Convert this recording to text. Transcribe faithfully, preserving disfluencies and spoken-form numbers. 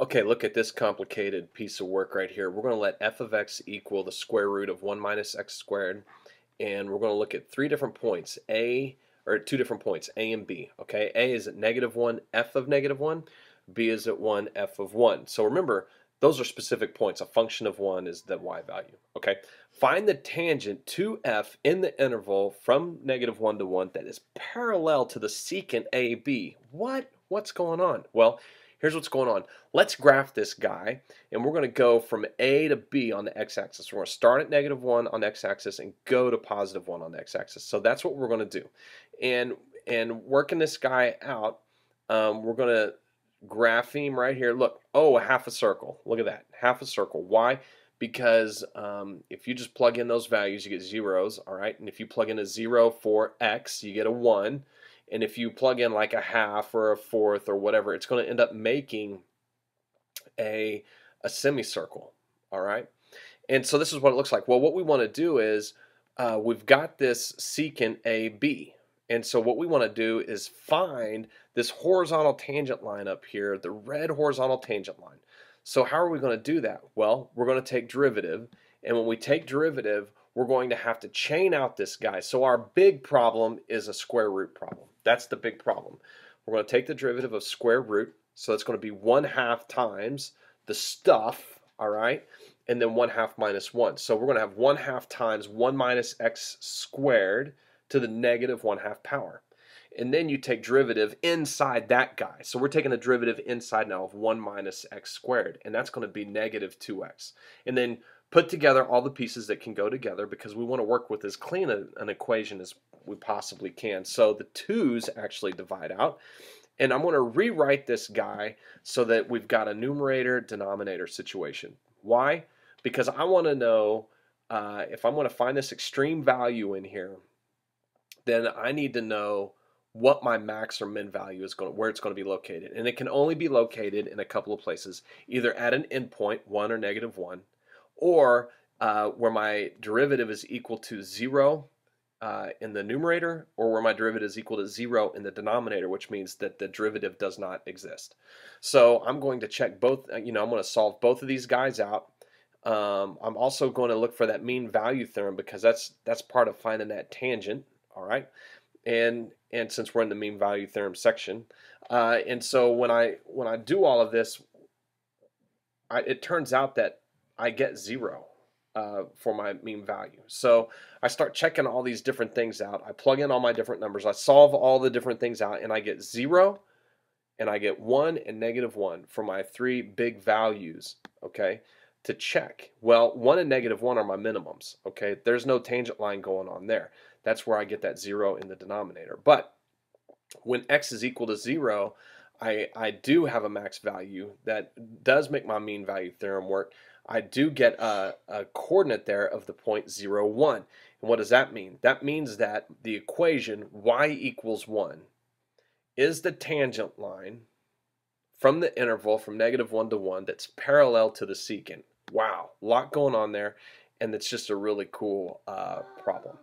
Okay, look at this complicated piece of work right here. We're going to let f of x equal the square root of one minus x squared, and we're going to look at three different points, a, or two different points, a and b. Okay, a is at negative one, f of negative one, b is at one, f of one. So remember, those are specific points. A function of one is the y value. Okay, find the tangent to f in the interval from negative one to one that is parallel to the secant ab. What? What's going on? Well, here's what's going on. Let's graph this guy, and we're going to go from a to b on the x-axis. We're going to start at negative one on the x-axis and go to positive one on the x-axis. So that's what we're going to do. And, and working this guy out, um, we're going to graph him right here. Look, oh, a half a circle. Look at that, half a circle. Why? Because um, if you just plug in those values, you get zeros, all right? And if you plug in a zero for x, you get a one. And if you plug in like a half or a fourth or whatever, it's going to end up making a, a semicircle, all right? And so this is what it looks like. Well, what we want to do is uh, we've got this secant A B. And so what we want to do is find this horizontal tangent line up here, the red horizontal tangent line. So how are we going to do that? Well, we're going to take derivative. And when we take derivative, we're going to have to chain out this guy. So our big problem is a square root problem. That's the big problem. We're going to take the derivative of square root, so that's going to be one half times the stuff, all right, and then one half minus one. So we're going to have one half times one minus x squared to the negative one half power. And then you take derivative inside that guy. So we're taking the derivative inside now of one minus x squared, and that's going to be negative two x. And then put together all the pieces that can go together, because we want to work with as clean a, an equation as we possibly can. So the twos actually divide out. And I'm going to rewrite this guy so that we've got a numerator-denominator situation. Why? Because I want to know uh, if I'm going to find this extreme value in here, then I need to know what my max or min value is going to, where it's going to be located. And it can only be located in a couple of places, either at an endpoint, one or negative one, or uh, where my derivative is equal to zero uh, in the numerator, or where my derivative is equal to zero in the denominator, which means that the derivative does not exist. So I'm going to check both, you know, I'm going to solve both of these guys out. Um, I'm also going to look for that mean value theorem, because that's that's part of finding that tangent, all right? And and since we're in the mean value theorem section, uh, and so when I, when I do all of this, I, it turns out that I get zero uh, for my mean value. So I start checking all these different things out. I plug in all my different numbers. I solve all the different things out, and I get zero, and I get one and negative one for my three big values, okay, to check. Well, one and negative one are my minimums, okay? There's no tangent line going on there. That's where I get that zero in the denominator. But when x is equal to zero, I, I do have a max value that does make my mean value theorem work. I do get a, a coordinate there of the point zero, one. And what does that mean? That means that the equation y equals one is the tangent line from the interval from negative one to one that's parallel to the secant. Wow, a lot going on there, and it's just a really cool uh, problem.